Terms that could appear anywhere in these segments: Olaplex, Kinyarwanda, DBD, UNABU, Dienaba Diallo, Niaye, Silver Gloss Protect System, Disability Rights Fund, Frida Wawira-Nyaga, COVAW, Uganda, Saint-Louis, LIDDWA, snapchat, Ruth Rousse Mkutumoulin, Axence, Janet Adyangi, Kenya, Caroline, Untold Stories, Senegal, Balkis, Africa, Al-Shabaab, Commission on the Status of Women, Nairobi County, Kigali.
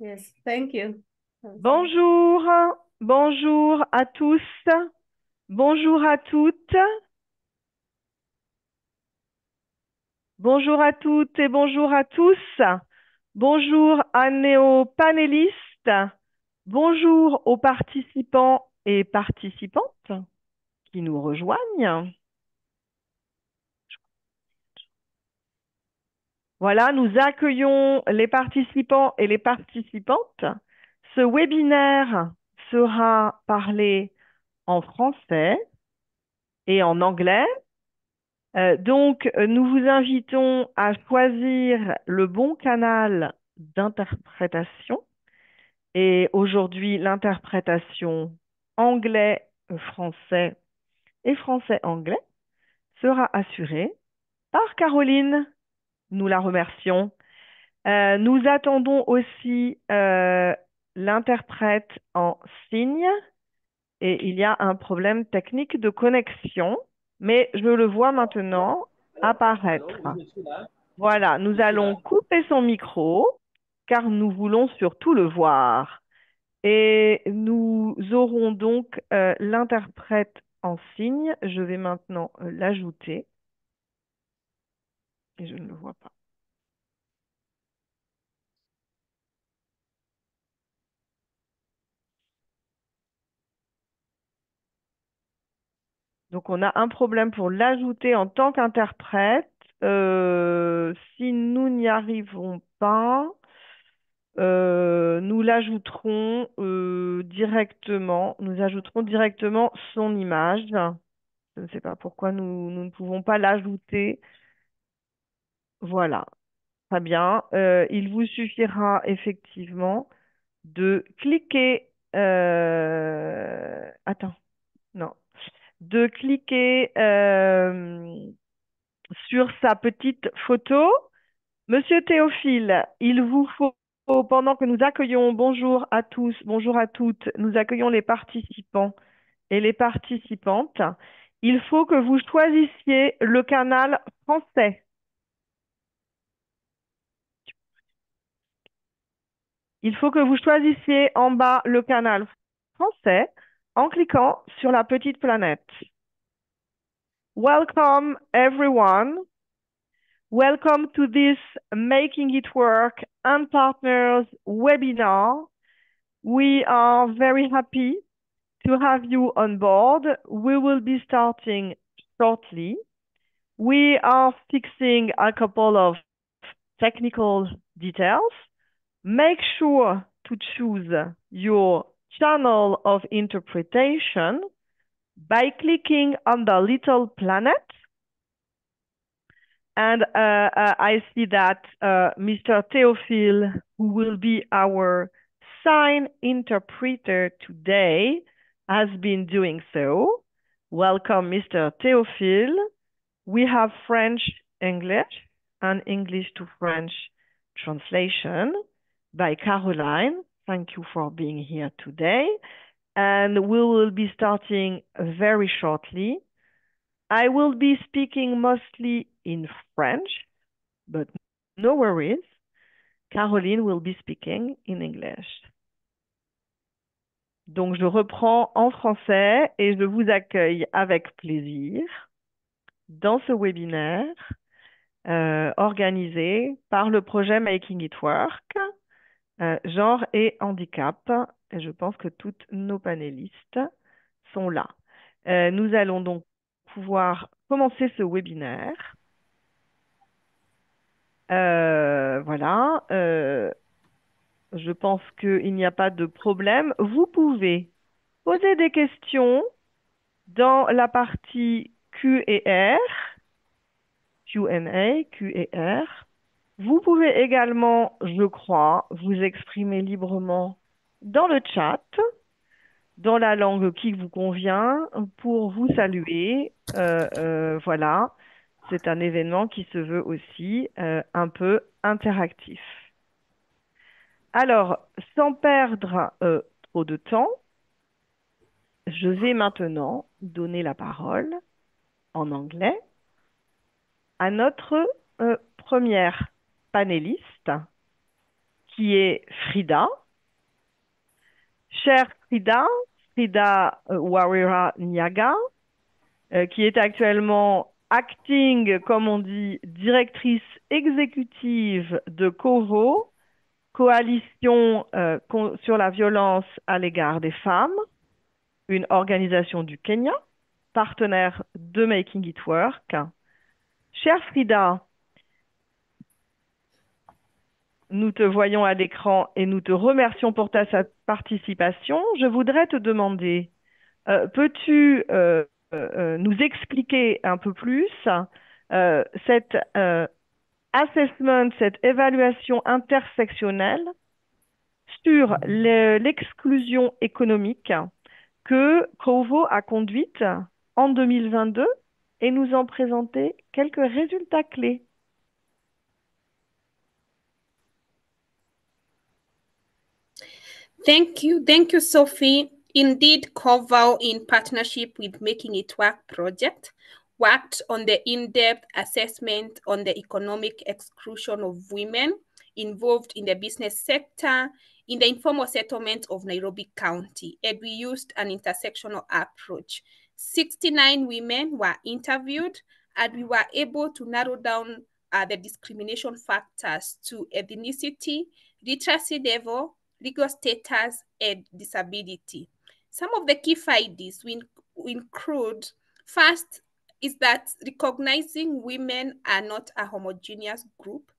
Yes, thank you. Bonjour, bonjour à tous, bonjour à toutes. Bonjour à toutes et bonjour à tous. Bonjour à nos panélistes. Bonjour aux participants et participantes qui nous rejoignent. Voilà, nous accueillons les participants et les participantes. Ce webinaire sera parlé en français et en anglais. Donc, nous vous invitons à choisir le bon canal d'interprétation. Et aujourd'hui, l'interprétation anglais-français et français-anglais sera assurée par Caroline. Nous la remercions. Nous attendons aussi l'interprète en signe et il y a un problème technique de connexion, mais je le vois maintenant apparaître. Voilà, nous allons couper son micro car nous voulons surtout le voir. Et nous aurons donc l'interprète en signe. Je vais maintenant l'ajouter. Et je ne le vois pas. Donc, on a un problème pour l'ajouter en tant qu'interprète. Si nous n'y arrivons pas, nous l'ajouterons directement. Nous ajouterons directement son image. Je ne sais pas pourquoi nous ne pouvons pas l'ajouter. Voilà, très bien. Il vous suffira effectivement de cliquer, sur sa petite photo. Monsieur Théophile, il vous faut, pendant que nous accueillons, bonjour à tous, bonjour à toutes, nous accueillons les participants et les participantes, il faut que vous choisissiez le canal français. Il faut que vous choisissiez en bas le canal français en cliquant sur la petite planète. Welcome everyone. Welcome to this Making It Work and Partners webinar. We are very happy to have you on board. We will be starting shortly. We are fixing a couple of technical details. Make sure to choose your channel of interpretation by clicking on the little planet. And I see that Mr. Théophile, who will be our sign interpreter today, has been doing so. Welcome, Mr. Théophile. We have French, English, and English to French translation by Caroline. Thank you for being here today. And we will be starting very shortly. I will be speaking mostly in French, but no worries. Caroline will be speaking in English. Donc, je reprends en français et je vous accueille avec plaisir dans ce webinaire organisé par le projet Making It Work. Genre et handicap. Et je pense que toutes nos panélistes sont là. Nous allons donc pouvoir commencer ce webinaire. Voilà. Je pense qu'il n'y a pas de problème. Vous pouvez poser des questions dans la partie Q et R. Q&A, Q et R. Vous pouvez également, je crois, vous exprimer librement dans le chat, dans la langue qui vous convient, pour vous saluer. Voilà, c'est un événement qui se veut aussi un peu interactif. Alors, sans perdre trop de temps, je vais maintenant donner la parole en anglais à notre première panéliste qui est Frida. Chère Frida, Frida Wawira-Nyaga, qui est actuellement acting, comme on dit, directrice exécutive de COVAW, Coalition sur la violence à l'égard des femmes, une organisation du Kenya, partenaire de Making It Work. Chère Frida, nous te voyons à l'écran et nous te remercions pour ta participation. Je voudrais te demander, peux-tu nous expliquer un peu plus cette assessment, cette évaluation intersectionnelle sur l'exclusion économique que COVAW a conduite en 2022 et nous en présenter quelques résultats clés. Thank you, Sophie. Indeed, COVAW, in partnership with Making It Work project, worked on the in-depth assessment on the economic exclusion of women involved in the business sector in the informal settlement of Nairobi County, and we used an intersectional approach. 69 women were interviewed, and we were able to narrow down the discrimination factors to ethnicity, literacy level, legal status, and disability. Some of the key findings we include, first, is that recognizing women are not a homogeneous group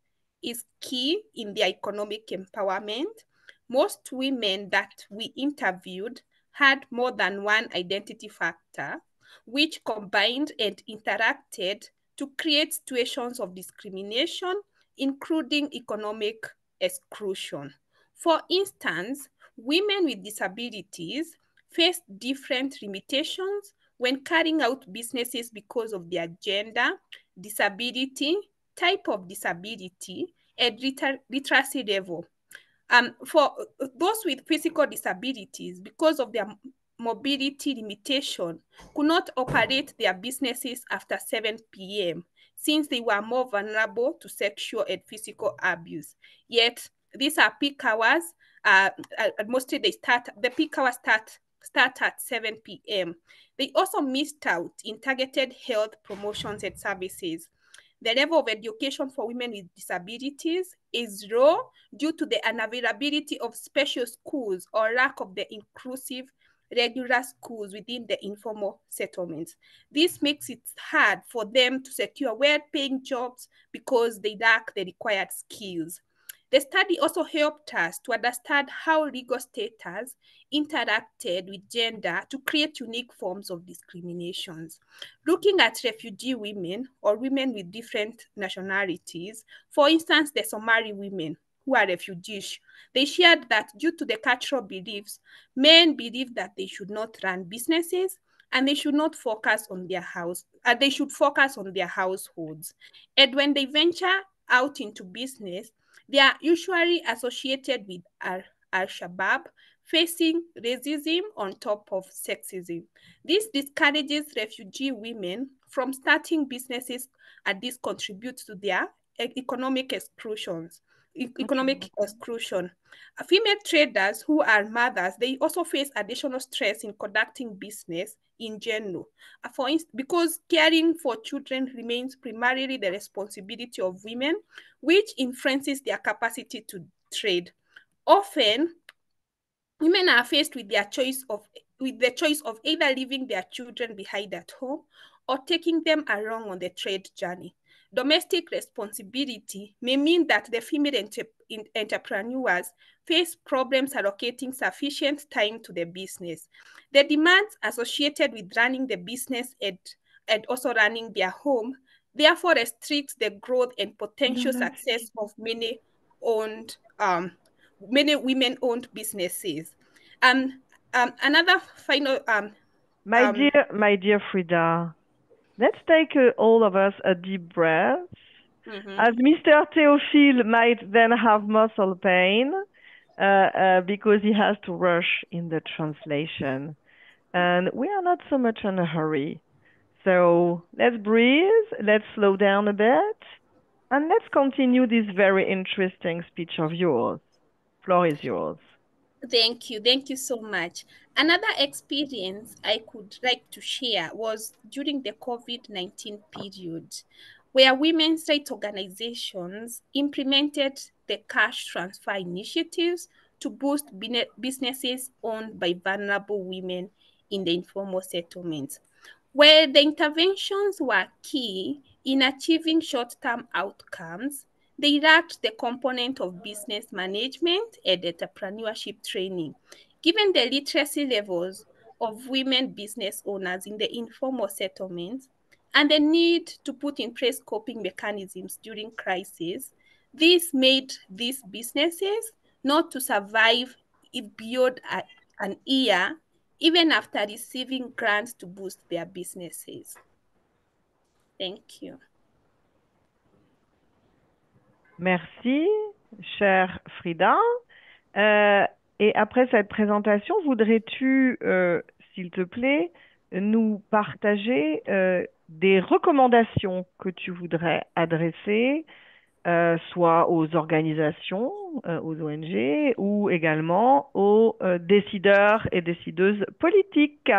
is key in their economic empowerment. Most women that we interviewed had more than one identity factor, which combined and interacted to create situations of discrimination, including economic exclusion. For instance, women with disabilities face different limitations when carrying out businesses because of their gender, disability, type of disability, and literacy level. For those with physical disabilities, because of their mobility limitation, could not operate their businesses after 7 p.m. since they were more vulnerable to sexual and physical abuse. Yet, these are peak hours, mostly they start, the peak hours start at 7 p.m. They also missed out in targeted health promotions and services. The level of education for women with disabilities is low due to the unavailability of special schools or lack of the inclusive regular schools within the informal settlements. This makes it hard for them to secure well-paying jobs because they lack the required skills. The study also helped us to understand how legal status interacted with gender to create unique forms of discriminations. Looking at refugee women or women with different nationalities, for instance, the Somali women who are refugees, they shared that due to the cultural beliefs, men believe that they should not run businesses and they should not focus on their house, and they should focus on their households. And when they venture out into business, they are usually associated with Al-Shabaab, facing racism on top of sexism. This discourages refugee women from starting businesses, and this contributes to their economic exclusions. Female traders who are mothers, they also face additional stress in conducting business in general. For instance, because caring for children remains primarily the responsibility of women, which influences their capacity to trade. Often, women are faced with the choice of either leaving their children behind at home or taking them along on the trade journey. Domestic responsibility may mean that the female entrepreneurs face problems allocating sufficient time to the business. The demands associated with running the business and also running their home therefore restricts the growth and potential success of many women-owned businesses. Another final... My dear Frida, let's take all of us a deep breath. Mm-hmm. As Mr. Théophile might then have muscle pain because he has to rush in the translation. And we are not so much in a hurry. So let's breathe, let's slow down a bit, and let's continue this very interesting speech of yours. floor is yours. Thank you. Thank you so much. Another experience I could like to share was during the COVID-19 period, where women's rights organizations implemented the cash transfer initiatives to boost businesses owned by vulnerable women in the informal settlements, where the interventions were key in achieving short-term outcomes. They lacked the component of business management and entrepreneurship training, given the literacy levels of women business owners in the informal settlements and the need to put in place coping mechanisms during crises. This made these businesses not to survive beyond an year, even after receiving grants to boost their businesses. Thank you. Merci, chère Frida. Et après cette présentation, voudrais-tu, s'il te plaît, nous partager des recommandations que tu voudrais adresser, soit aux organisations, aux ONG, ou également aux décideurs et décideuses politiques.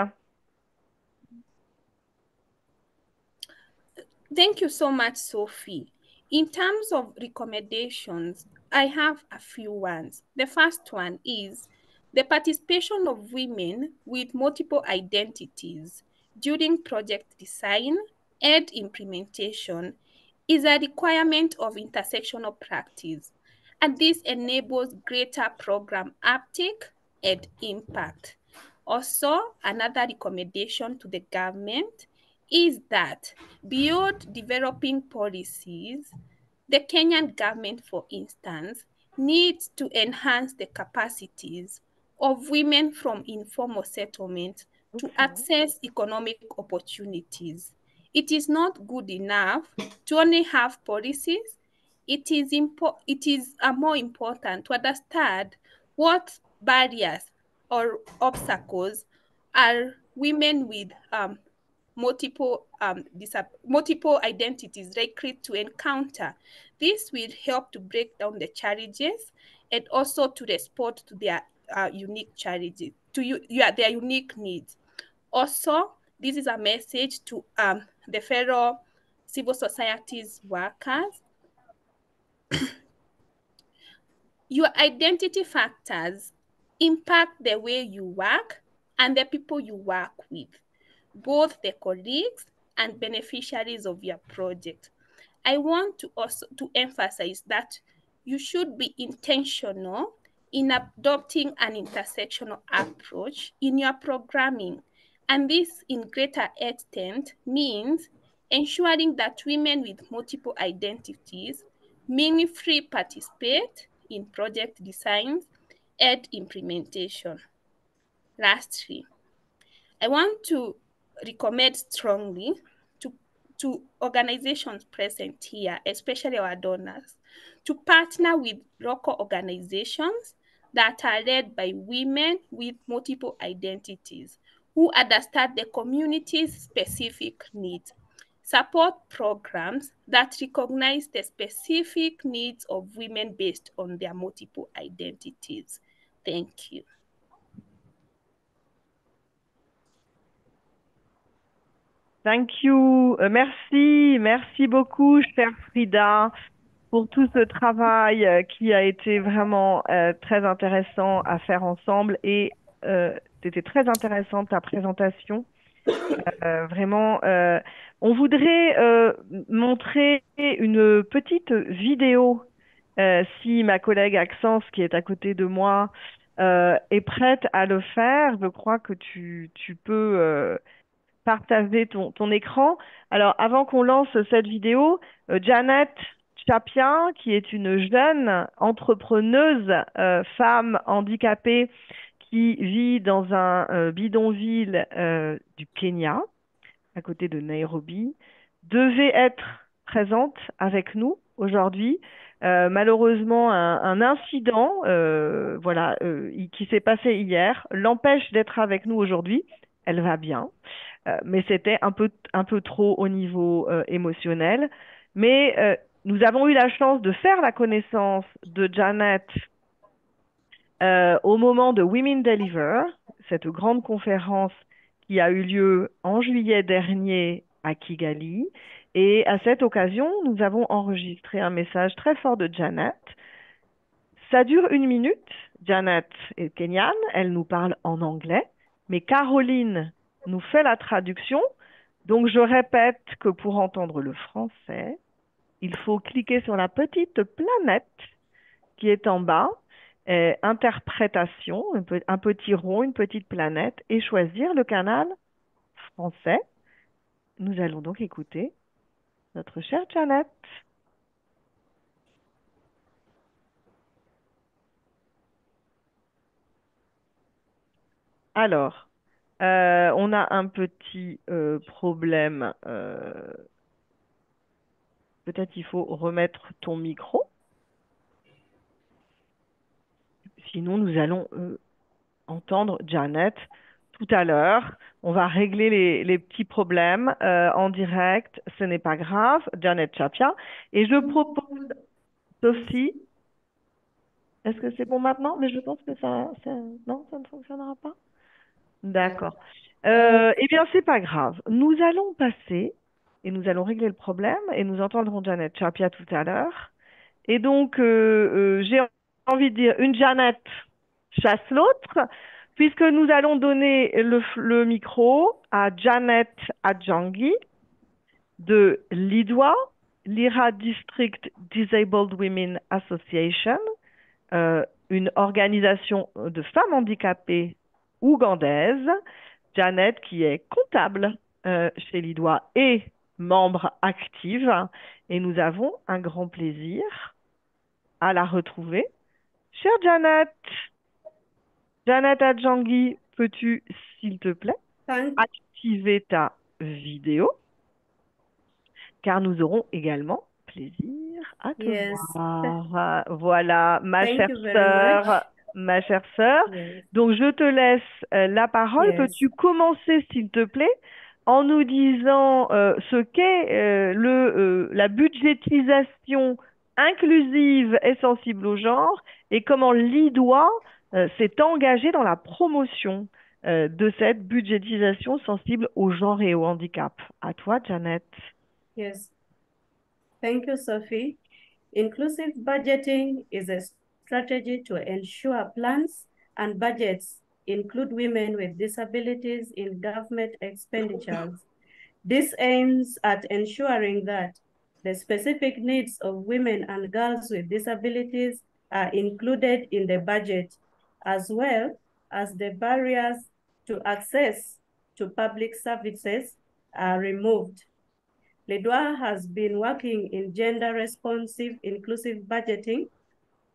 Thank you so much, Sophie. In terms of recommendations, I have a few ones. The first one is the participation of women with multiple identities during project design and implementation is a requirement of intersectional practice, and this enables greater program uptake and impact. Also, another recommendation to the government is that beyond developing policies, the Kenyan government, for instance, needs to enhance the capacities of women from informal settlement to access economic opportunities. It is not good enough to only have policies. It is more important to understand what barriers or obstacles are women with multiple identities likely to encounter. This will help to break down the challenges and also to respond to their unique challenges, their unique needs. Also, this is a message to the fellow civil societies workers. Your identity factors impact the way you work and the people you work with, both the colleagues and beneficiaries of your project. I want to also to emphasize that you should be intentional in adopting an intersectional approach in your programming. And this, in greater extent, means ensuring that women with multiple identities meaningfully participate in project designs and implementation. Lastly, I want to recommend strongly to organizations present here, especially our donors, to partner with local organizations that are led by women with multiple identities who understand the community's specific needs. Support programs that recognize the specific needs of women based on their multiple identities. Thank you. Thank you. Merci beaucoup, chère Frida, pour tout ce travail qui a été vraiment très intéressant à faire ensemble, et c'était très intéressante ta présentation. Vraiment, on voudrait montrer une petite vidéo, si ma collègue Axence, qui est à côté de moi, est prête à le faire. Je crois que tu peux partager ton écran. Alors, avant qu'on lance cette vidéo, Janet Chapia, qui est une jeune entrepreneuse, femme handicapée, qui vit dans un bidonville du Kenya, à côté de Nairobi, devait être présente avec nous aujourd'hui. Malheureusement, un incident qui s'est passé hier l'empêche d'être avec nous aujourd'hui. Elle va bien, mais c'était un peu trop au niveau émotionnel. Mais nous avons eu la chance de faire la connaissance de Janet au moment de Women Deliver, cette grande conférence qui a eu lieu en juillet dernier à Kigali. Et à cette occasion, nous avons enregistré un message très fort de Janet. Ça dure 1 minute. Janet est kenyane, elle nous parle en anglais, mais Caroline nous fait la traduction. Donc je répète que pour entendre le français, il faut cliquer sur la petite planète qui est en bas, interprétation, un petit rond, une petite planète, et choisir le canal français. Nous allons donc écouter notre chère Janet. Alors, on a un petit problème. Peut-être il faut remettre ton micro. Sinon, nous allons entendre Janet tout à l'heure. On va régler les petits problèmes en direct. Ce n'est pas grave. Janet Chapia. Et je propose, Sophie, est-ce que c'est bon maintenant? Mais je pense que ça ne fonctionnera pas. D'accord. Eh bien, c'est pas grave. Nous allons passer et nous allons régler le problème et nous entendrons Janet Chapia tout à l'heure. Et donc, j'ai envie de dire une Janet chasse l'autre, puisque nous allons donner le micro à Janet Adyangi de LIDDWA, Lira District Disabled Women Association, une organisation de femmes handicapées ougandaise. Janet, qui est comptable chez LIDDWA et membre active, et nous avons un grand plaisir à la retrouver. Chère Janet, Janet Adyangi, peux-tu, s'il te plaît, activer ta vidéo, car nous aurons également plaisir à te voir. Voilà, ma chère sœur. Donc je te laisse la parole. Peux-tu commencer, s'il te plaît, en nous disant ce qu'est la budgétisation inclusive et sensible au genre, et comment LIDDWA s'est engagé dans la promotion de cette budgétisation sensible au genre et au handicap. À toi, Janet. Yes. Thank you, Sophie. Inclusive budgeting is a strategy to ensure plans and budgets include women with disabilities in government expenditures. This aims at ensuring that the specific needs of women and girls with disabilities are included in the budget, as well as the barriers to access to public services are removed. LIDDWA has been working in gender-responsive inclusive budgeting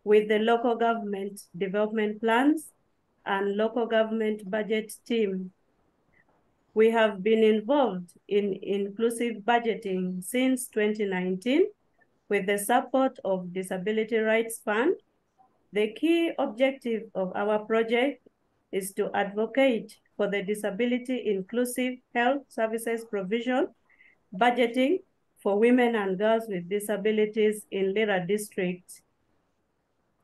with the local government development plans and local government budget team. We have been involved in inclusive budgeting since 2019 with the support of Disability Rights Fund. The key objective of our project is to advocate for the disability inclusive health services provision budgeting for women and girls with disabilities in Lira district.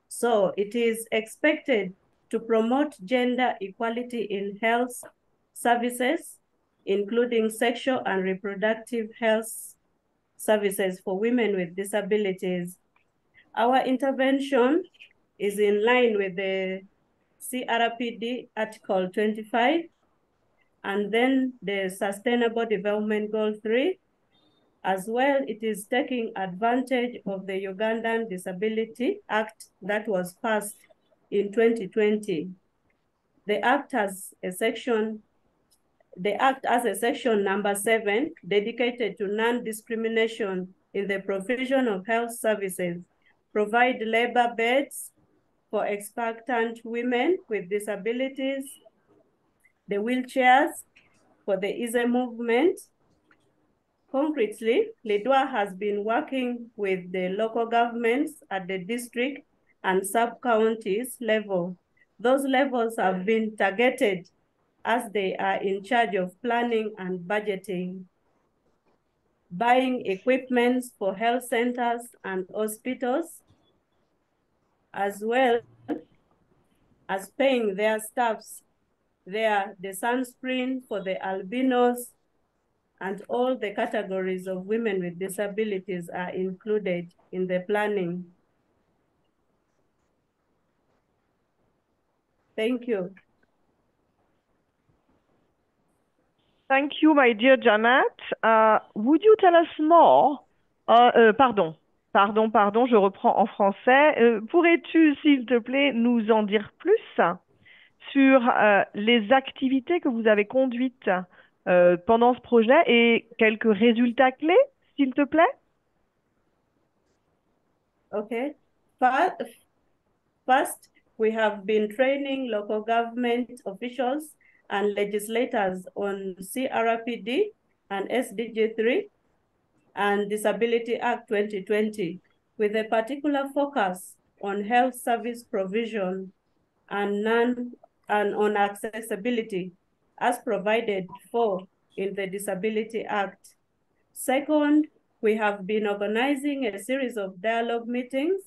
So it is expected to promote gender equality in health services, including sexual and reproductive health services for women with disabilities. Our intervention is in line with the CRPD Article 25, and then the Sustainable Development Goal 3. As well, it is taking advantage of the Ugandan Disability Act that was passed in 2020. The act has a section number 7 dedicated to non-discrimination in the provision of health services, provide labor beds for expectant women with disabilities, the wheelchairs for the easy movement. Concretely, LIDDWA has been working with the local governments at the district and sub-counties level. Those levels have been targeted as they are in charge of planning and budgeting, buying equipment for health centers and hospitals, as well as paying their staffs there the sunscreen for the albinos, and all the categories of women with disabilities are included in the planning. Thank you. Thank you, my dear Janet. Would you tell us more? Pardon, je reprends en français. Pourrais-tu, s'il te plaît, nous en dire plus sur les activités que vous avez conduites pendant ce projet et quelques résultats clés, s'il te plaît? Okay. First, we have been training local government officials and legislators on CRPD and SDG 3 and Disability Act 2020 with a particular focus on health service provision and on accessibility as provided for in the Disability Act. Second, we have been organizing a series of dialogue meetings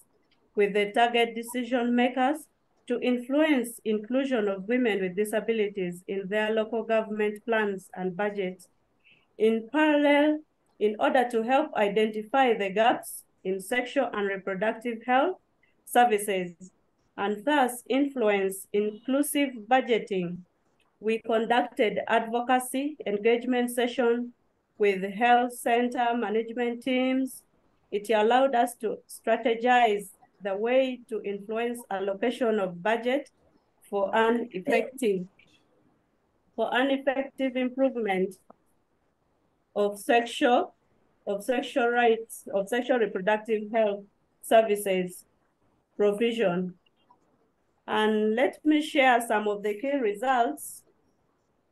with the target decision makers to influence inclusion of women with disabilities in their local government plans and budget. In parallel, in order to help identify the gaps in sexual and reproductive health services, and thus influence inclusive budgeting, we conducted advocacy engagement sessions with health center management teams. It allowed us to strategize the way to influence allocation of budget for an effective improvement of sexual reproductive health services provision. And let me share some of the key results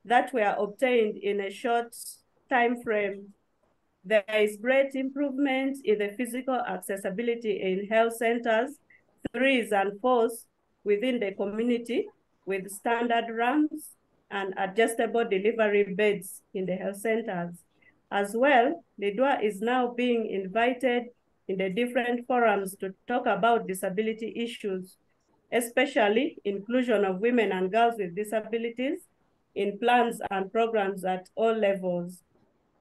that were obtained in a short time frame. There is great improvement in the physical accessibility in health centers, 3s and 4s within the community with standard ramps and adjustable delivery beds in the health centers. As well, LIDDWA is now being invited in the different forums to talk about disability issues, especially inclusion of women and girls with disabilities in plans and programs at all levels.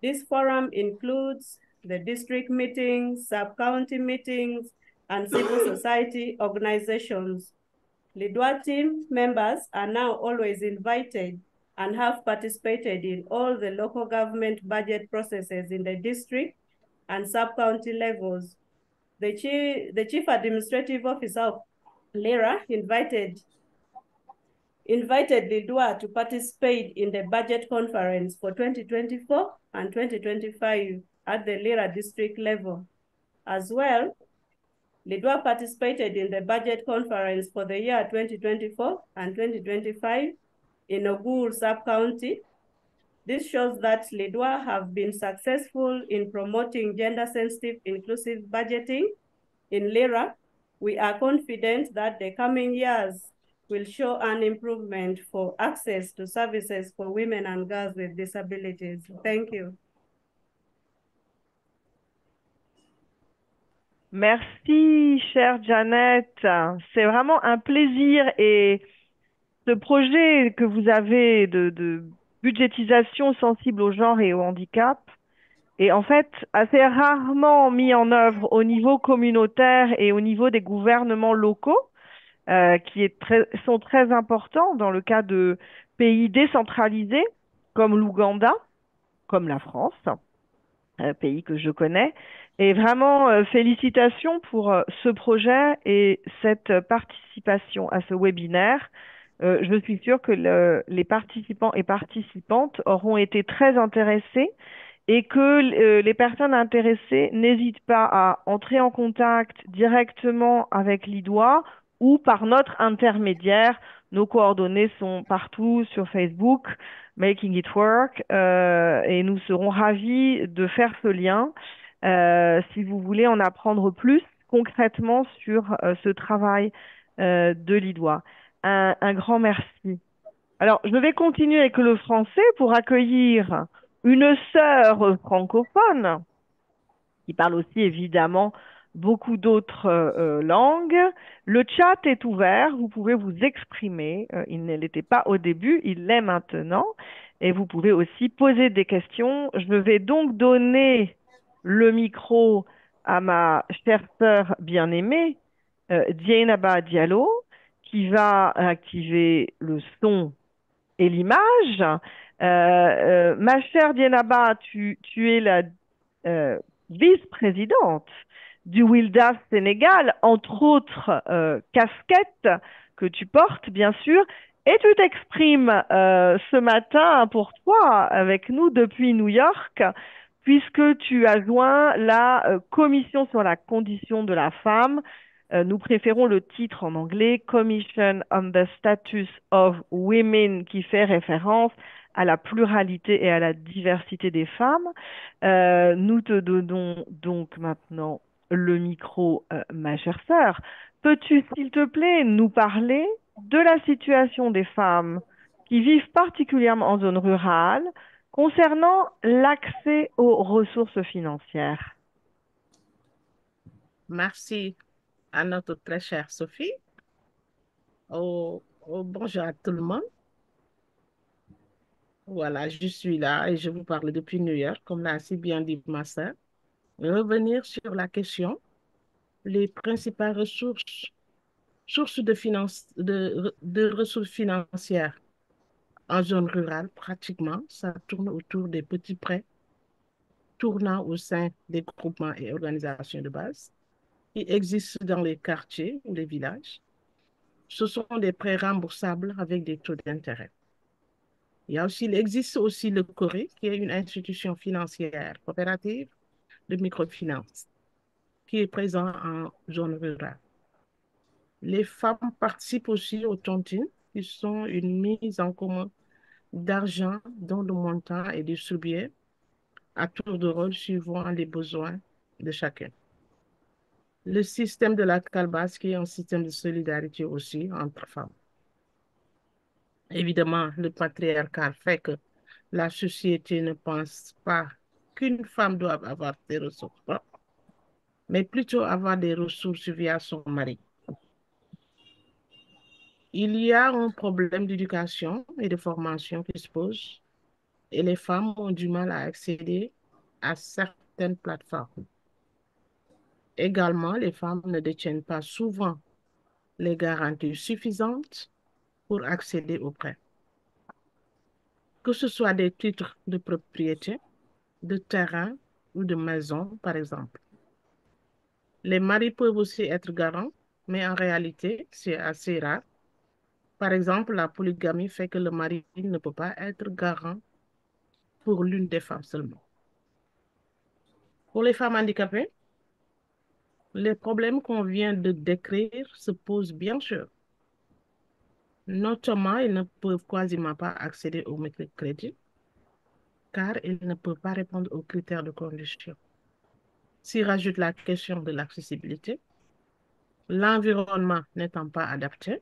This forum includes the district meetings, sub-county meetings, and civil society organizations. LIDDWA team members are now always invited and have participated in all the local government budget processes in the district and sub-county levels. The chief administrative officer of Lira invited LIDDWA to participate in the budget conference for 2024 and 2025 at the Lira district level. As well, LIDDWA participated in the budget conference for the year 2024 and 2025 in Ogul sub-county. This shows that LIDDWA have been successful in promoting gender-sensitive inclusive budgeting in Lira. We are confident that the coming years will show an improvement for access to services for women and girls with disabilities. Thank you. Merci, chère Janet. C'est vraiment un plaisir et ce projet que vous avez de budgétisation sensible au genre et au handicap est en fait assez rarement mis en œuvre au niveau communautaire et au niveau des gouvernements locaux, qui sont très importants dans le cas de pays décentralisés comme l'Ouganda, comme la France, un pays que je connais. Et vraiment, félicitations pour ce projet et cette participation à ce webinaire. Je suis sûre que les participants et participantes auront été très intéressés et que les personnes intéressées n'hésitent pas à entrer en contact directement avec LIDDWA ou par notre intermédiaire. Nos coordonnées sont partout sur Facebook, Making It Work, et nous serons ravis de faire ce lien si vous voulez en apprendre plus concrètement sur ce travail de LIDDWA. Un grand merci. Alors, je vais continuer avec le français pour accueillir une sœur francophone qui parle aussi évidemment beaucoup d'autres langues. Le chat est ouvert, vous pouvez vous exprimer. Il ne l'était pas au début, il l'est maintenant. Et vous pouvez aussi poser des questions. Je vais donc donner le micro à ma chère sœur bien-aimée, Dienaba Diallo, qui va activer le son et l'image. Ma chère Dienaba, tu es la vice-présidente du WILDAF Sénégal, entre autres casquettes que tu portes, bien sûr, et tu t'exprimes ce matin pour toi avec nous depuis New York, puisque tu as joint la Commission sur la condition de la femme. Nous préférons le titre en anglais, Commission on the Status of Women, qui fait référence à la pluralité et à la diversité des femmes. Nous te donnons donc maintenant le micro, ma chère sœur. Peux-tu, s'il te plaît, nous parler de la situation des femmes qui vivent particulièrement en zone rurale concernant l'accès aux ressources financières? Merci à notre très chère Sophie. Bonjour à tout le monde. Voilà, je suis là et je vous parle depuis New York, comme l'a si bien dit ma sœur. Revenir sur la question, les principales sources de ressources financières en zone rurale, pratiquement, ça tourne autour des petits prêts tournant au sein des groupements et organisations de base qui existent dans les quartiers ou les villages. Ce sont des prêts remboursables avec des taux d'intérêt. Il existe aussi le Coris, qui est une institution financière coopérative de microfinance, qui est présent en zone rurale. Les femmes participent aussi aux tontines, qui sont une mise en commun d'argent dont le montant est distribué à tour de rôle suivant les besoins de chacun. Le système de la calebasse, qui est un système de solidarité aussi entre femmes. Évidemment, le patriarcat fait que la société ne pense pas qu'une femme doit avoir des ressources propres, mais plutôt avoir des ressources via son mari. Il y a un problème d'éducation et de formation qui se pose, et les femmes ont du mal à accéder à certaines plateformes. Également, les femmes ne détiennent pas souvent les garanties suffisantes pour accéder aux prêts. Que ce soit des titres de propriété, de terrain ou de maison, par exemple. Les maris peuvent aussi être garants, mais en réalité, c'est assez rare. Par exemple, la polygamie fait que le mari ne peut pas être garant pour l'une des femmes seulement. Pour les femmes handicapées, les problèmes qu'on vient de décrire se posent bien sûr. Notamment, ils ne peuvent quasiment pas accéder au microcrédit car ils ne peuvent pas répondre aux critères de condition. S'y rajoute la question de l'accessibilité, l'environnement n'étant pas adapté.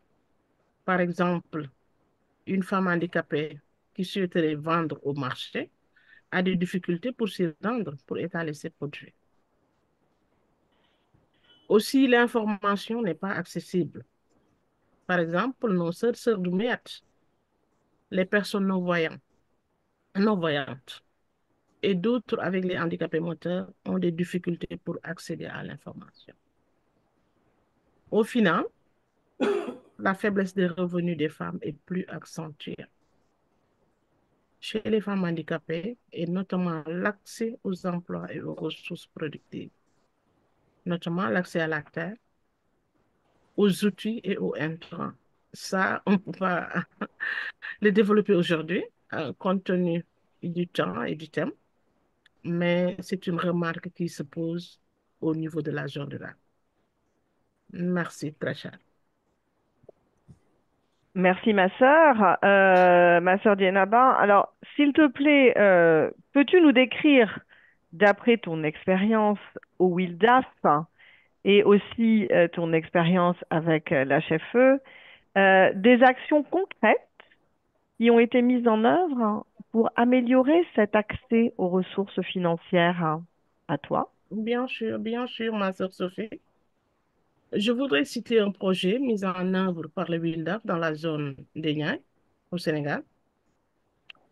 Par exemple, une femme handicapée qui souhaiterait vendre au marché a des difficultés pour s'y rendre, pour étaler ses produits. Aussi, l'information n'est pas accessible. Par exemple, nos sœurs Douméates, les personnes non-voyantes et d'autres avec les handicapés moteurs ont des difficultés pour accéder à l'information. Au final, la faiblesse des revenus des femmes est plus accentuée. Chez les femmes handicapées, et notamment l'accès aux emplois et aux ressources productives, notamment l'accès à la terre, aux outils et aux intrants. Ça, on ne peut pas les développer aujourd'hui, compte tenu du temps et du thème, mais c'est une remarque qui se pose au niveau de la zone rurale. Merci, très cher. Merci, ma sœur Dienaba. Alors, s'il te plaît, peux-tu nous décrire, d'après ton expérience au WILDAF, et aussi ton expérience avec l'HFE, des actions concrètes qui ont été mises en œuvre pour améliorer cet accès aux ressources financières? À toi. Bien sûr, ma sœur Sophie. Je voudrais citer un projet mis en œuvre par le WILDAF dans la zone des Niaye, au Sénégal,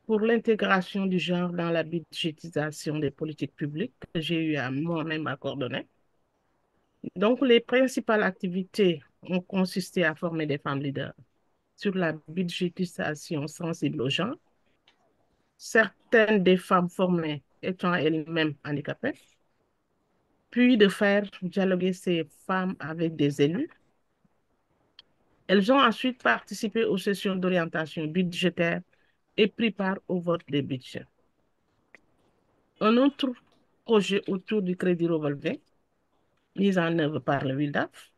pour l'intégration du genre dans la budgétisation des politiques publiques que j'ai eu à moi-même à coordonner. Donc, les principales activités ont consisté à former des femmes leaders sur la budgétisation sensible aux gens, certaines des femmes formées étant elles-mêmes handicapées, puis de faire dialoguer ces femmes avec des élus. Elles ont ensuite participé aux sessions d'orientation budgétaire et pris part au vote des budgets. Un autre projet autour du crédit revolvé, mis en œuvre par le WILDAF,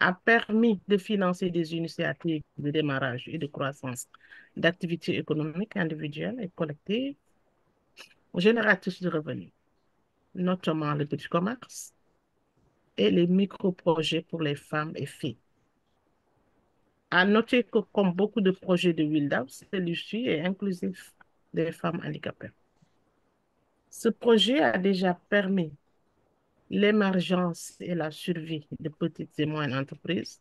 a permis de financer des initiatives de démarrage et de croissance d'activités économiques individuelles et collectives génératrices de revenus, notamment le petit commerce et les micro-projets pour les femmes et filles. À noter que, comme beaucoup de projets de WILDAF, celui-ci est inclusif des femmes handicapées. Ce projet a déjà permis l'émergence et la survie de petites et moyennes entreprises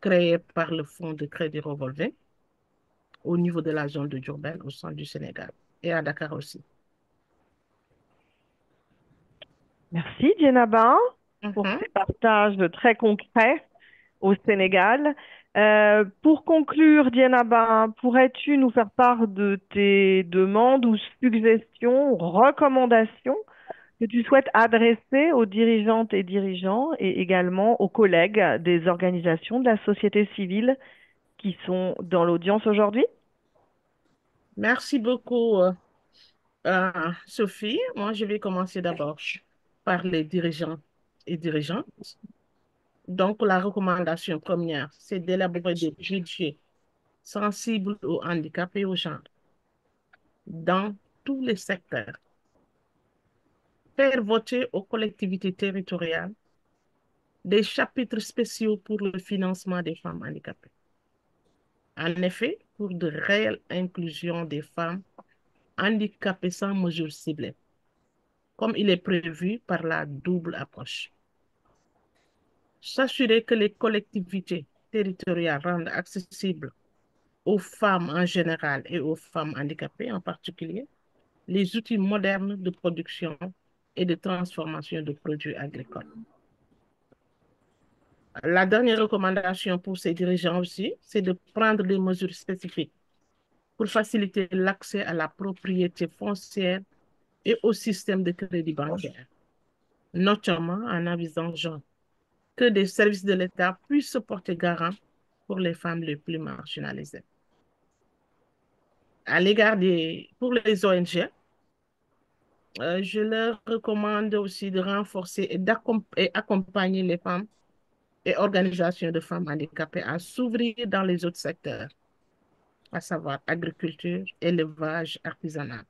créées par le Fonds de crédit revolvé au niveau de la zone de Djourbel, au centre du Sénégal et à Dakar aussi. Merci, Dienaba, pour ces partages très concrets au Sénégal. Pour conclure, Dienaba, pourrais-tu nous faire part de tes demandes ou suggestions, ou recommandations que tu souhaites adresser aux dirigeantes et dirigeants et également aux collègues des organisations de la société civile qui sont dans l'audience aujourd'hui? Merci beaucoup, Sophie. Moi, je vais commencer d'abord par les dirigeants et dirigeantes. Donc, la recommandation première, c'est d'élaborer des budgets sensibles aux handicapés et aux gens dans tous les secteurs. Faire voter aux collectivités territoriales des chapitres spéciaux pour le financement des femmes handicapées. En effet, pour de réelles inclusions des femmes handicapées sans mesure ciblée, comme il est prévu par la double approche. S'assurer que les collectivités territoriales rendent accessibles aux femmes en général et aux femmes handicapées en particulier les outils modernes de production et de transformation de produits agricoles. La dernière recommandation pour ces dirigeants aussi, c'est de prendre des mesures spécifiques pour faciliter l'accès à la propriété foncière et au système de crédit bancaire, notamment en avisant genre que des services de l'État puissent se porter garant pour les femmes les plus marginalisées. À l'égard des... Pour les ONG, je leur recommande aussi de renforcer et accompagner les femmes et organisations de femmes handicapées à s'ouvrir dans les autres secteurs, à savoir agriculture, élevage, artisanat,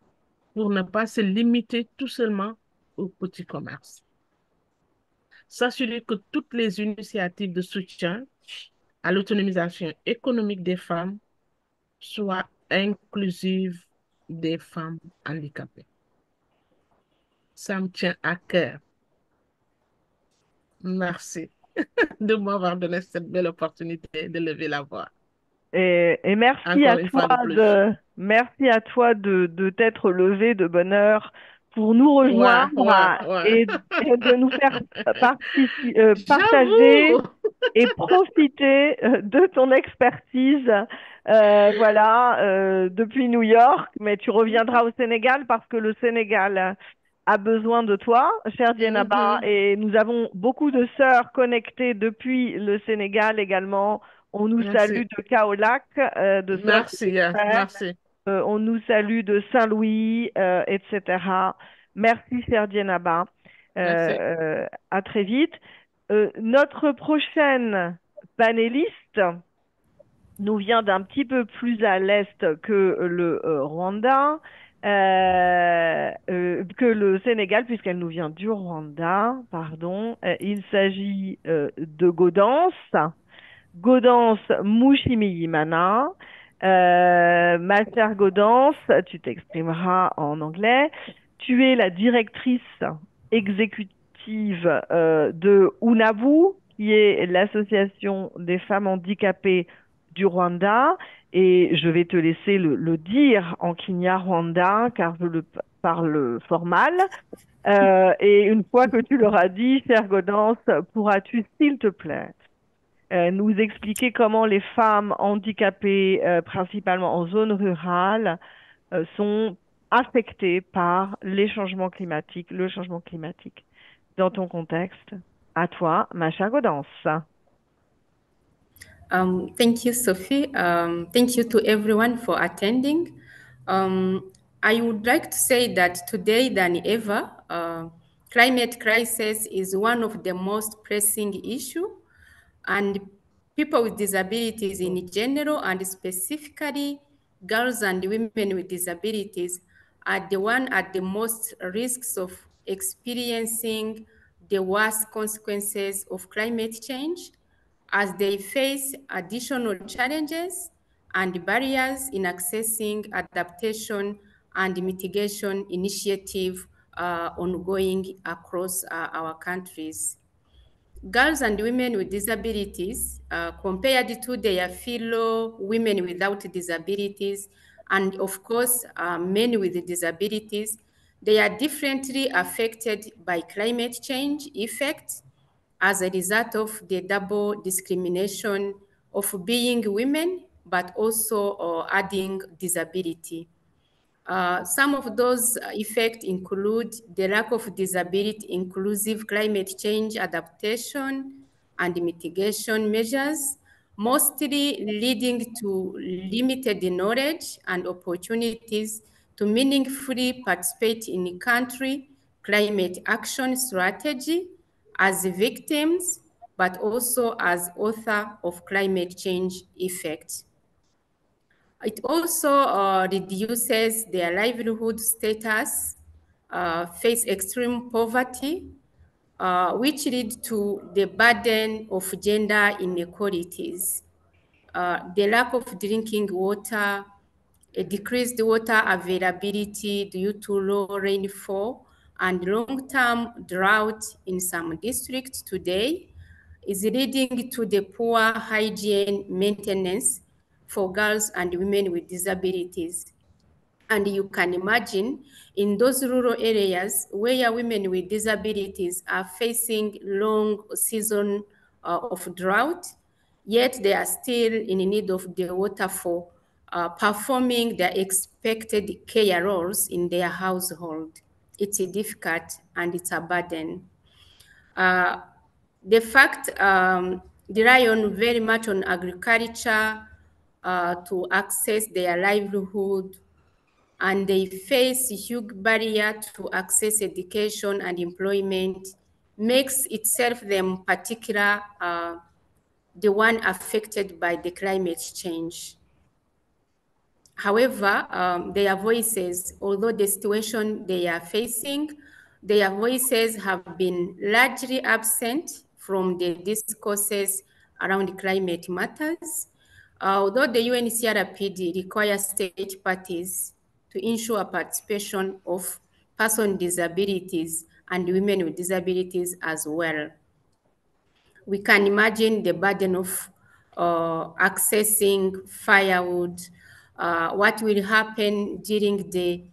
pour ne pas se limiter tout seulement au petit commerce. S'assurer que toutes les initiatives de soutien à l'autonomisation économique des femmes soient inclusives des femmes handicapées. Ça me tient à cœur. Merci de m'avoir donné cette belle opportunité de lever la voix. Et merci, à toi de t'être levée de bonne heure pour nous rejoindre et de nous faire partager et profiter de ton expertise. Voilà, depuis New York, mais tu reviendras au Sénégal parce que le Sénégal a besoin de toi, chère Dienaba, et nous avons beaucoup de sœurs connectées depuis le Sénégal également. On nous salue de Kaolack, de on nous salue de Saint-Louis, etc. Merci, chère Dienaba. À très vite. Notre prochaine panéliste nous vient d'un petit peu plus à l'est que le Rwanda. Que le Sénégal, puisqu'elle nous vient du Rwanda, pardon. Il s'agit de Godance, Godance Mushimiyimana. Ma chère Godance, tu t'exprimeras en anglais. Tu es la directrice exécutive de UNABU, qui est l'association des femmes handicapées du Rwanda. Et je vais te laisser le dire en Kinyarwanda, car je le parle formal. Et une fois que tu l'auras dit, chère Godance, pourras-tu, s'il te plaît, nous expliquer comment les femmes handicapées, principalement en zone rurale, sont affectées par les changements climatiques, le changement climatique dans ton contexte. À toi, ma chère Godance. Thank you, Sophie. Thank you to everyone for attending. I would like to say that today than ever, climate crisis is one of the most pressing issues, and people with disabilities in general, and specifically girls and women with disabilities, are the one at the most risks of experiencing the worst consequences of climate change, as they face additional challenges and barriers in accessing adaptation and mitigation initiative ongoing across our countries. Girls and women with disabilities, compared to their fellow women without disabilities, and of course, men with disabilities, they are differently affected by climate change effects as a result of the double discrimination of being women, but also adding disability. Some of those effects include the lack of disability inclusive climate change adaptation and mitigation measures, mostly leading to limited knowledge and opportunities to meaningfully participate in country climate action strategy as victims, but also as authors of climate change effects. It also reduces their livelihood status, face extreme poverty, which lead to the burden of gender inequalities, the lack of drinking water, a decreased water availability due to low rainfall, and long-term drought in some districts today is leading to the poor hygiene maintenance for girls and women with disabilities. And you can imagine in those rural areas where women with disabilities are facing long season of drought, yet they are still in need of the water for performing their expected care roles in their household. It's difficult and it's a burden. The fact rely on very much on agriculture to access their livelihood, and they face a huge barrier to access education and employment, makes itself them particular the one affected by the climate change. However, their voices, although the situation they are facing, their voices have been largely absent from the discourses around climate matters. Although the UN CRPD requires state parties to ensure participation of persons with disabilities and women with disabilities as well. We can imagine the burden of accessing firewood, what will happen during the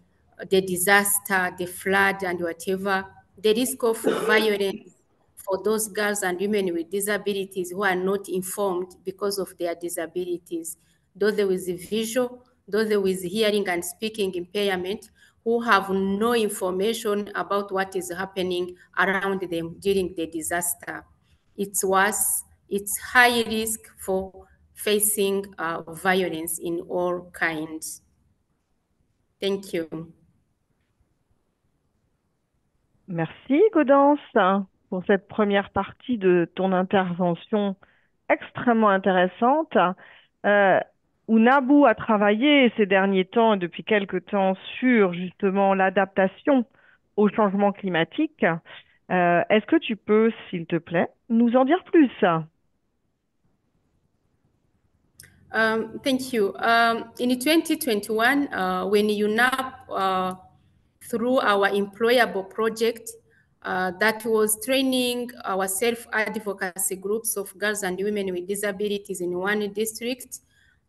disaster, the flood and whatever, the risk of violence for those girls and women with disabilities who are not informed because of their disabilities, those with visual, those with hearing and speaking impairment, who have no information about what is happening around them during the disaster. It's worse, it's high risk for facing violence in all kinds. Thank you. Merci Godance pour cette première partie de ton intervention extrêmement intéressante. UNABU a travaillé ces derniers temps, depuis quelques temps, sur justement l'adaptation au changement climatique. Est-ce que tu peux, s'il te plaît, nous en dire plus? Thank you. In 2021, when UNAP, through our employable project, that was training our self-advocacy groups of girls and women with disabilities in one district.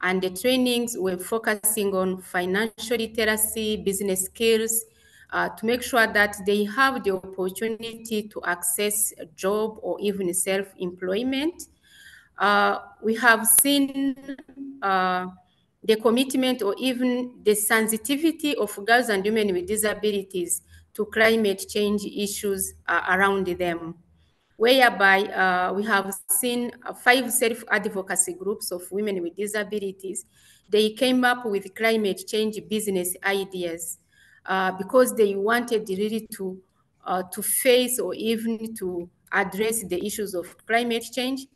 And the trainings were focusing on financial literacy, business skills, to make sure that they have the opportunity to access a job or even self-employment. We have seen the commitment or even the sensitivity of girls and women with disabilities to climate change issues around them, whereby we have seen 5 self-advocacy groups of women with disabilities. They came up with climate change business ideas because they wanted really to face or even to address the issues of climate change.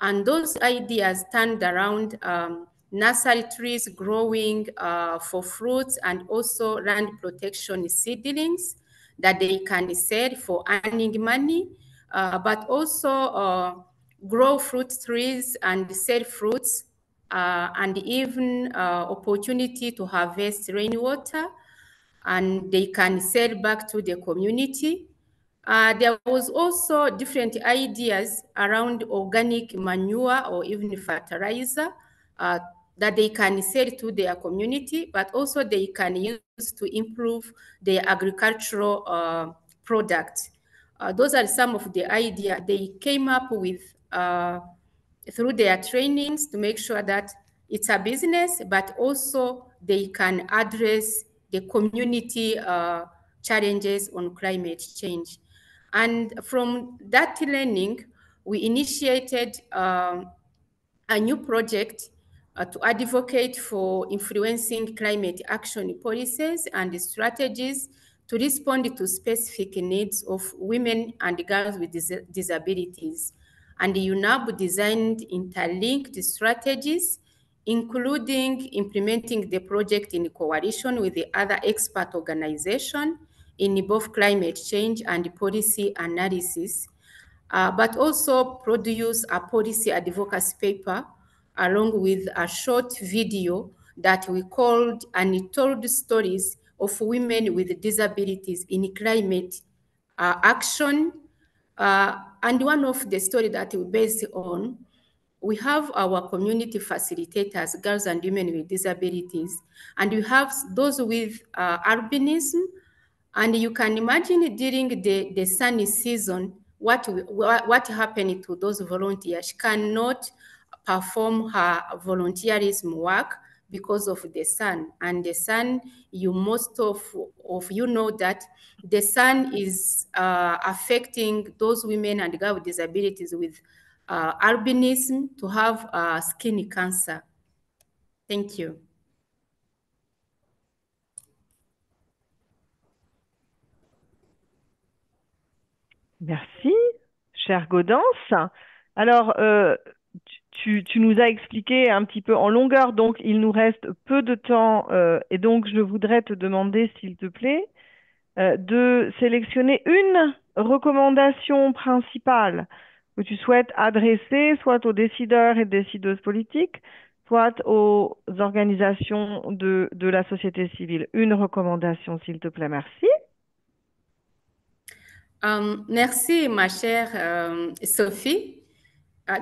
And those ideas turned around nursery trees growing for fruits and also land protection seedlings that they can sell for earning money, but also grow fruit trees and sell fruits, and even opportunity to harvest rainwater, and they can sell back to the community. There was also different ideas around organic manure or even fertilizer that they can sell to their community, but also they can use to improve their agricultural products. Those are some of the ideas they came up with through their trainings to make sure that it's a business, but also they can address the community challenges on climate change. And from that learning, we initiated a new project to advocate for influencing climate action policies and strategies to respond to specific needs of women and girls with disabilities. And the UNABU designed interlinked strategies, including implementing the project in coalition with the other expert organization in both climate change and policy analysis, but also produce a policy advocacy paper along with a short video that we called Untold Stories of Women with Disabilities in Climate Action. And one of the stories that we based on, we have our community facilitators, girls and women with disabilities, and we have those with albinism. And you can imagine during the sunny season, what happened to those volunteers. She cannot perform her volunteerism work because of the sun. And the sun, you most of you know that the sun is affecting those women and girls with disabilities with albinism to have skin cancer. Thank you. Merci, chère Godance. Alors, tu nous as expliqué un petit peu en longueur, donc il nous reste peu de temps et donc je voudrais te demander, s'il te plaît, de sélectionner une recommandation principale que tu souhaites adresser soit aux décideurs et décideuses politiques, soit aux organisations de la société civile. Une recommandation, s'il te plaît, merci. Merci, ma chère Sophie.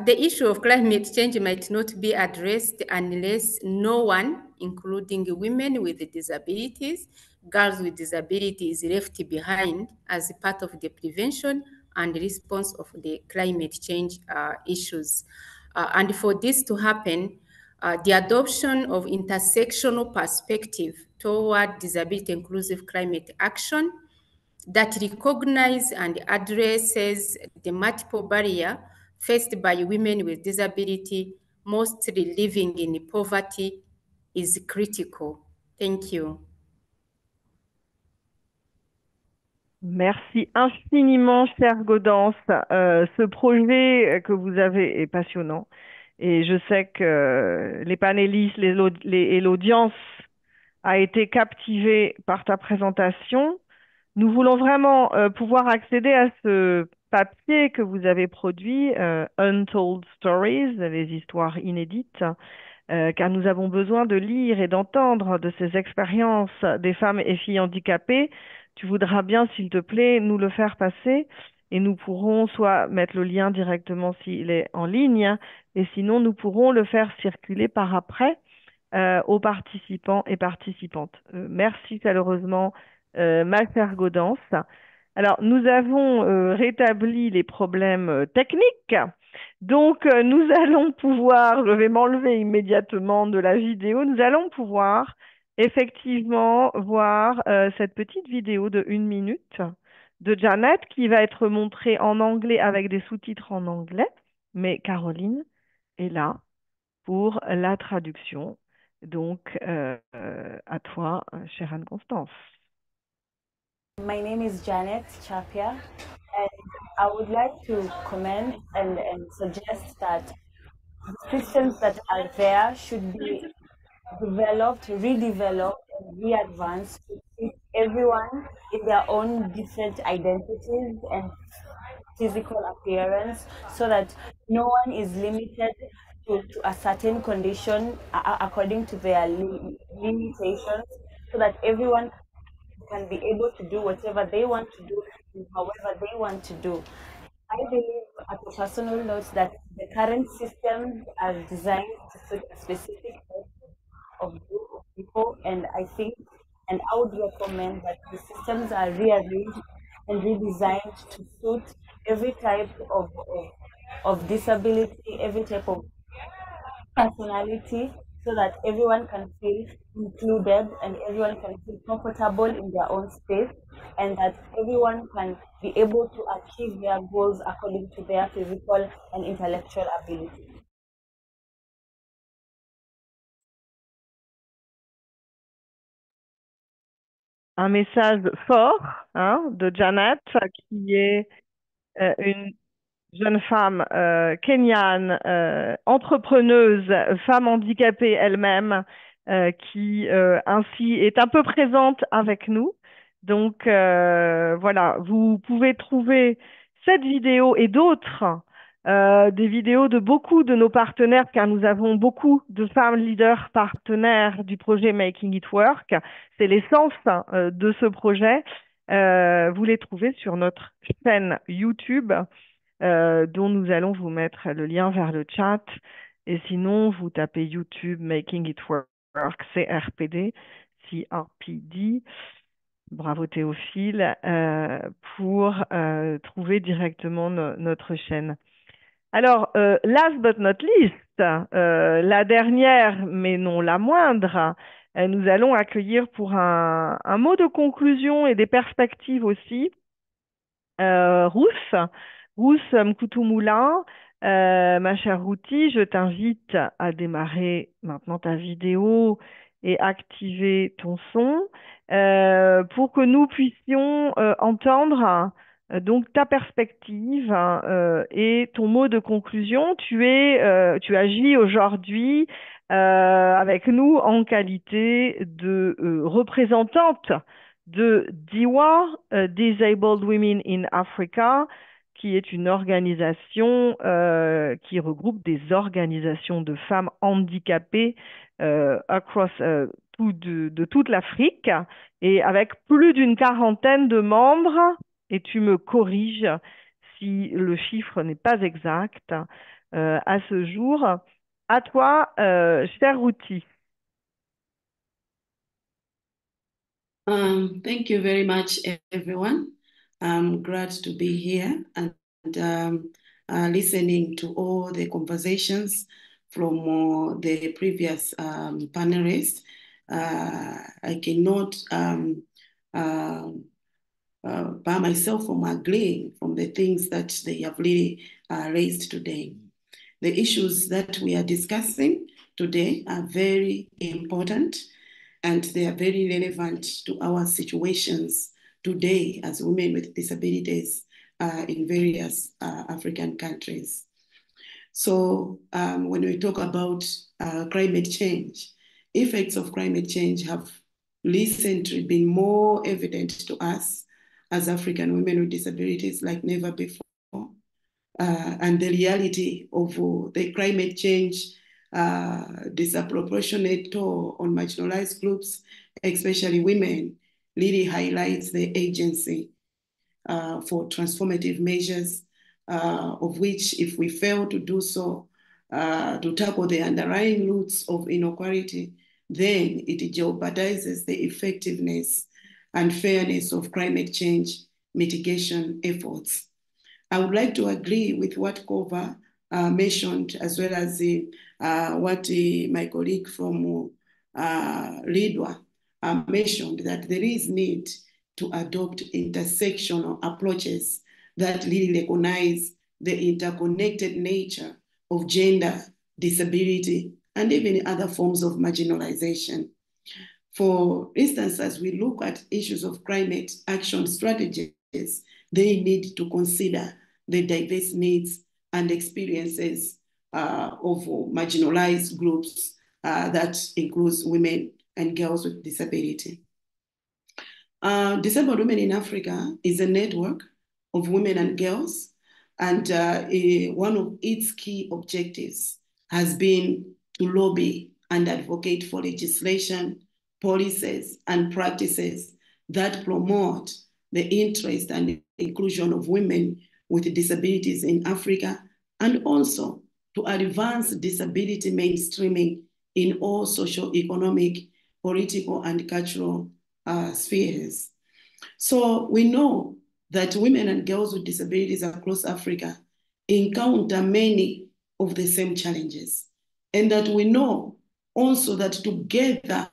The issue of climate change might not be addressed unless no one, including women with disabilities, girls with disabilities, is left behind as part of the prevention and response of the climate change issues. And for this to happen, the adoption of intersectional perspective toward disability-inclusive climate action that recognizes and addresses the multiple barrier faced by women with disability, mostly living in poverty, is critical. Thank you. Merci infiniment, chère Godance. Ce projet que vous avez est passionnant et je sais que les panélistes et l'audience a été captivée par ta présentation. Nous voulons vraiment pouvoir accéder à ce papier que vous avez produit, Untold Stories, les histoires inédites, car nous avons besoin de lire et d'entendre de ces expériences des femmes et filles handicapées tu voudras bien, s'il te plaît, nous le faire passer et nous pourrons soit mettre le lien directement s'il est en ligne et sinon nous pourrons le faire circuler par après aux participants et participantes. Merci chaleureusement, ma chère Godance. Alors, nous avons rétabli les problèmes techniques. Donc, nous allons pouvoir, je vais m'enlever immédiatement de la vidéo, nous allons pouvoir effectivement voir cette petite vidéo de 1 minute de Janet qui va être montrée en anglais avec des sous-titres en anglais. Mais Caroline est là pour la traduction. Donc, à toi, chère Anne-Constance. My name is Janet Chapia, and I would like to comment and suggest that the systems that are there should be developed, redeveloped, and re-advanced to fit everyone in their own different identities and physical appearance, so that no one is limited to a certain condition according to their limitations, so that everyone can be able to do whatever they want to do and however they want to do. I believe at a personal note that the current systems are designed to suit a specific type of group of people, and I think and I would recommend that the systems are rearranged and redesigned to suit every type of disability, every type of personality, so that everyone can feel included and everyone can feel comfortable in their own space, and that everyone can be able to achieve their goals according to their physical and intellectual ability. Un message fort, hein, de Janet, qui est une jeune femme kenyane, entrepreneuse, femme handicapée elle-même, qui ainsi est un peu présente avec nous. Donc voilà, vous pouvez trouver cette vidéo et d'autres, des vidéos de beaucoup de nos partenaires, car nous avons beaucoup de femmes leaders partenaires du projet Making It Work. C'est l'essence de ce projet. Vous les trouvez sur notre chaîne YouTube, dont nous allons vous mettre le lien vers le chat. Et sinon, vous tapez YouTube, Making It Work, CRPD, CRPD, bravo Théophile, pour trouver directement notre chaîne. Alors, last but not least, la dernière, mais non la moindre, nous allons accueillir pour un mot de conclusion et des perspectives aussi, Rousse Mkutumoulin, ma chère Routi, je t'invite à démarrer maintenant ta vidéo et activer ton son pour que nous puissions entendre donc ta perspective et ton mot de conclusion. Tu agis aujourd'hui avec nous en qualité de représentante de DIWA, Disabled Women in Africa, qui est une organisation qui regroupe des organisations de femmes handicapées de toute l'Afrique, et avec plus d'une quarantaine de membres, et tu me corriges si le chiffre n'est pas exact, à ce jour. À toi, cher Routi. Thank you very much, everyone. I'm glad to be here and listening to all the conversations from the previous panelists. I cannot by myself from agreeing from the things that they have really raised today. The issues that we are discussing today are very important and they are very relevant to our situations today as women with disabilities in various African countries. So when we talk about climate change, effects of climate change have recently been more evident to us as African women with disabilities like never before. And the reality of the climate change disproportionate toll on marginalized groups, especially women, really highlights the agency for transformative measures, of which if we fail to do so, to tackle the underlying roots of inequality, then it jeopardizes the effectiveness and fairness of climate change mitigation efforts. I would like to agree with what COVAW mentioned, as well as what my colleague from LIDDWA mentioned, that there is need to adopt intersectional approaches that really recognize the interconnected nature of gender, disability, and even other forms of marginalization. For instance, as we look at issues of climate action strategies, they need to consider the diverse needs and experiences of marginalized groups that includes women and girls with disability. Disabled Women in Africa is a network of women and girls, and one of its key objectives has been to lobby and advocate for legislation, policies, and practices that promote the interest and inclusion of women with disabilities in Africa, and also to advance disability mainstreaming in all socio-economic, political, and cultural spheres. So we know that women and girls with disabilities across Africa encounter many of the same challenges, and that we know also that together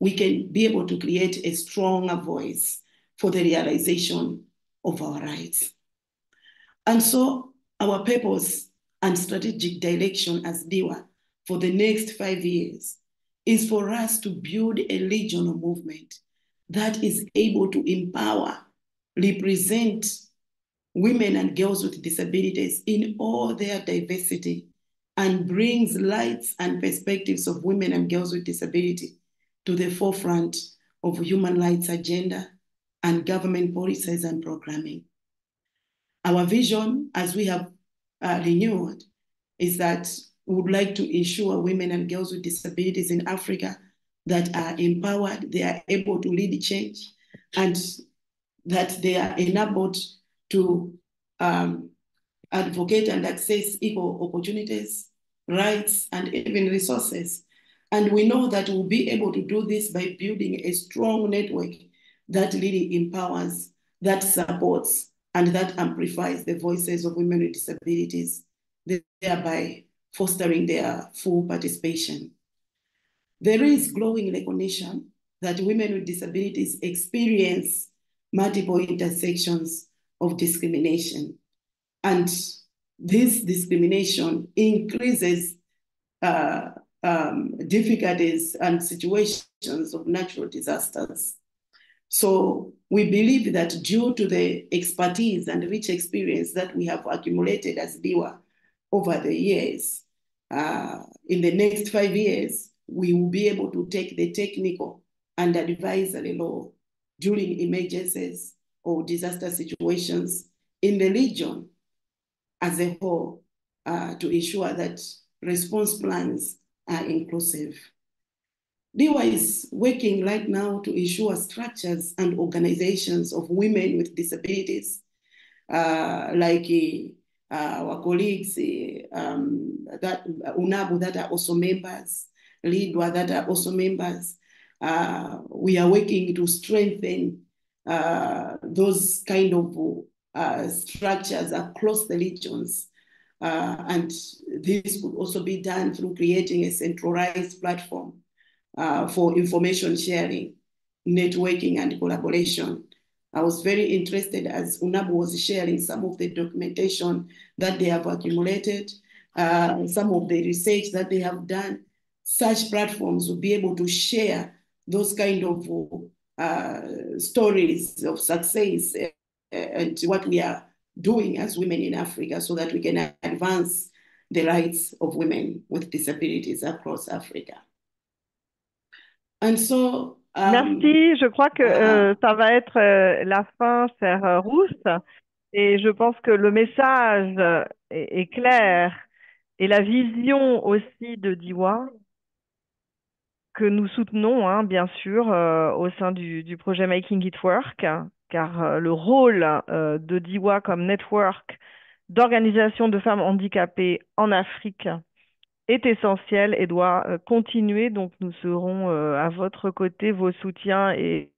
we can be able to create a stronger voice for the realization of our rights. And so our purpose and strategic direction as DIWA for the next 5 years is for us to build a regional movement that is able to empower, represent women and girls with disabilities in all their diversity, and brings lights and perspectives of women and girls with disability to the forefront of human rights agenda and government policies and programming. Our vision, as we have renewed, is that we would like to ensure women and girls with disabilities in Africa that are empowered, they are able to lead change, and that they are enabled to advocate and access equal opportunities, rights, and even resources. And we know that we'll be able to do this by building a strong network that really empowers, that supports, and that amplifies the voices of women with disabilities, thereby fostering their full participation. There is growing recognition that women with disabilities experience multiple intersections of discrimination. And this discrimination increases difficulties and situations of natural disasters. So we believe that due to the expertise and rich experience that we have accumulated as DIWA over the years, in the next 5 years, we will be able to take the technical and advisory role during emergencies or disaster situations in the region as a whole, to ensure that response plans are inclusive. DIWA is working right now to ensure structures and organizations of women with disabilities, like our colleagues that UNABU that are also members, LIDDWA that are also members. We are working to strengthen those kind of structures across the regions. And this could also be done through creating a centralized platform for information sharing, networking, and collaboration. I was very interested as UNABU was sharing some of the documentation that they have accumulated, some of the research that they have done. Such platforms will be able to share those kind of stories of success and what we are doing as women in Africa, so that we can advance the rights of women with disabilities across Africa. And so, merci, je crois que ça va être la fin, chère Ruth, et je pense que le message est clair, et la vision aussi de DIWA que nous soutenons, hein, bien sûr, au sein du projet Making It Work, car le rôle de DIWA comme network d'organisation de femmes handicapées en Afrique est essentiel et doit continuer. Donc, nous serons à votre côté, vos soutiens et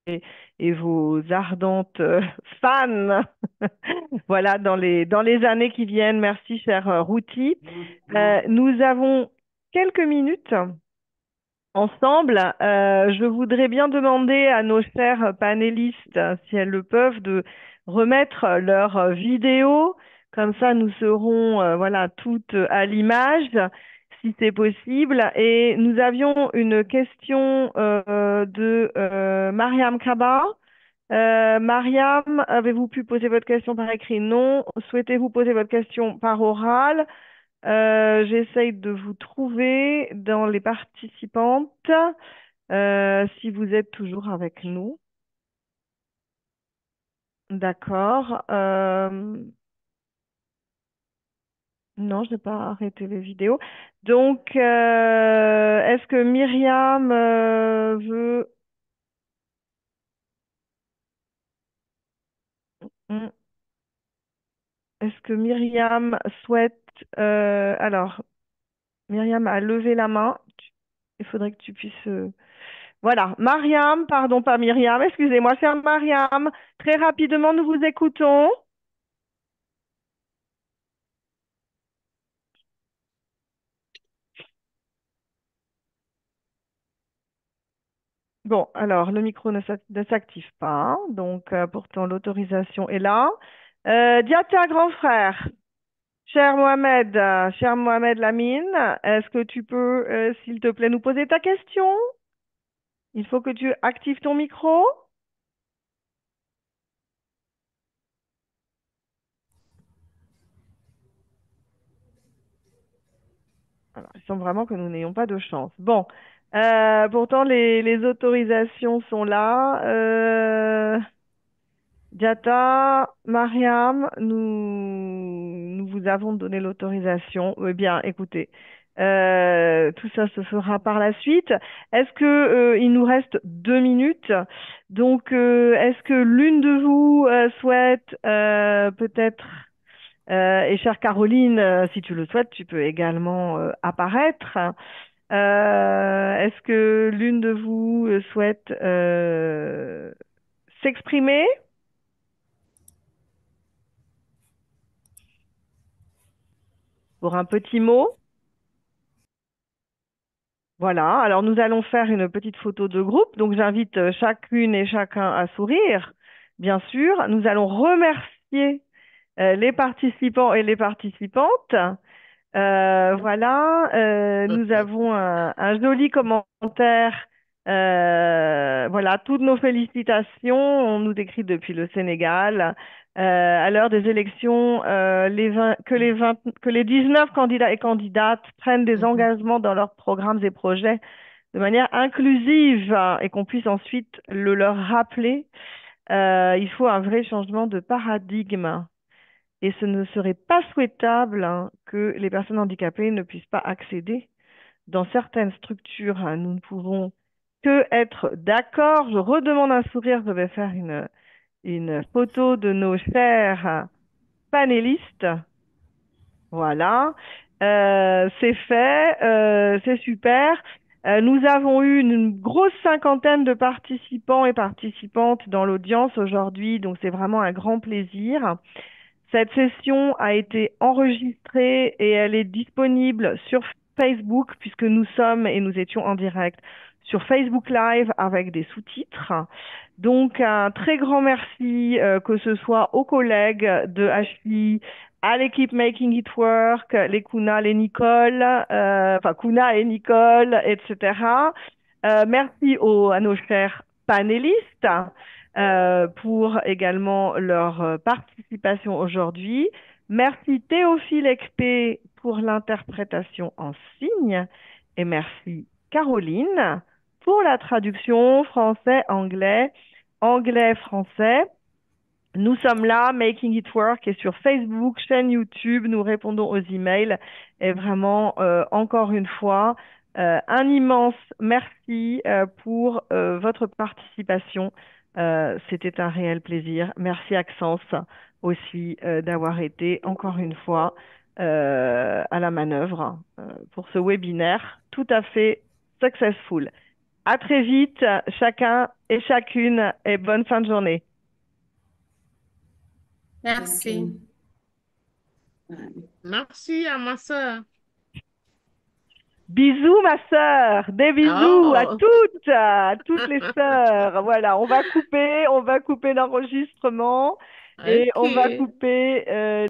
vos ardentes fans. Voilà, dans les années qui viennent. Merci, cher Routy. Nous avons quelques minutes ensemble. Je voudrais bien demander à nos chères panélistes, si elles le peuvent, de remettre leur vidéo. Comme ça, nous serons voilà, toutes à l'image, si c'est possible. Et nous avions une question de Mariam Kaba. Mariam, avez-vous pu poser votre question par écrit? Non. Souhaitez-vous poser votre question par oral? J'essaye de vous trouver dans les participantes, si vous êtes toujours avec nous. D'accord. Non, je n'ai pas arrêté les vidéos. Donc, est-ce que Myriam veut... Est-ce que Myriam souhaite... alors, Myriam a levé la main. Il faudrait que tu puisses... Voilà, Mariam, pardon, pas Myriam, excusez-moi, c'est Mariam. Très rapidement, nous vous écoutons. Bon, alors, le micro ne s'active pas, donc pourtant l'autorisation est là. Diata, grand frère, cher Mohamed Lamine, est-ce que tu peux, s'il te plaît, nous poser ta question? Il faut que tu actives ton micro. Alors, il semble vraiment que nous n'ayons pas de chance. Bon. Pourtant, les autorisations sont là. Diata, Mariam, nous vous avons donné l'autorisation. Eh bien, écoutez, tout ça se fera par la suite. Est-ce que il nous reste 2 minutes? Donc, est-ce que l'une de vous souhaite peut-être... et chère Caroline, si tu le souhaites, tu peux également apparaître. Est-ce que l'une de vous souhaite s'exprimer? Pour un petit mot? Voilà, alors nous allons faire une petite photo de groupe. Donc j'invite chacune et chacun à sourire, bien sûr. Nous allons remercier les participants et les participantes. Voilà, nous avons un joli commentaire. Voilà, toutes nos félicitations. On nous décrit depuis le Sénégal. À l'heure des élections, que les 19 candidats et candidates prennent des engagements dans leurs programmes et projets de manière inclusive et qu'on puisse ensuite le leur rappeler. Il faut un vrai changement de paradigme. Et ce ne serait pas souhaitable que les personnes handicapées ne puissent pas accéder dans certaines structures. Nous ne pouvons que être d'accord. Je redemande un sourire. Je vais faire une photo de nos chers panélistes. Voilà. C'est fait. C'est super. Nous avons eu une grosse cinquantaine de participants et participantes dans l'audience aujourd'hui. Donc, c'est vraiment un grand plaisir. Cette session a été enregistrée et elle est disponible sur Facebook puisque nous sommes et nous étions en direct sur Facebook Live avec des sous-titres. Donc, un très grand merci que ce soit aux collègues de HCI, à l'équipe Making It Work, les Kuna, les Nicole, enfin Kuna et Nicole, etc. Merci à nos chers panélistes. Pour également leur participation aujourd'hui. Merci Théophile Ekpé pour l'interprétation en signes et merci Caroline pour la traduction français-anglais, anglais-français. Nous sommes là, Making It Work est sur Facebook, chaîne YouTube, nous répondons aux emails et vraiment encore une fois, Un immense merci pour votre participation. C'était un réel plaisir. Merci Axence aussi d'avoir été encore une fois à la manœuvre pour ce webinaire tout à fait successful. À très vite, chacun et chacune, et bonne fin de journée. Merci. Merci à ma sœur. Bisous, ma sœur. Des bisous à toutes les sœurs. Voilà, on va couper l'enregistrement et on va couper...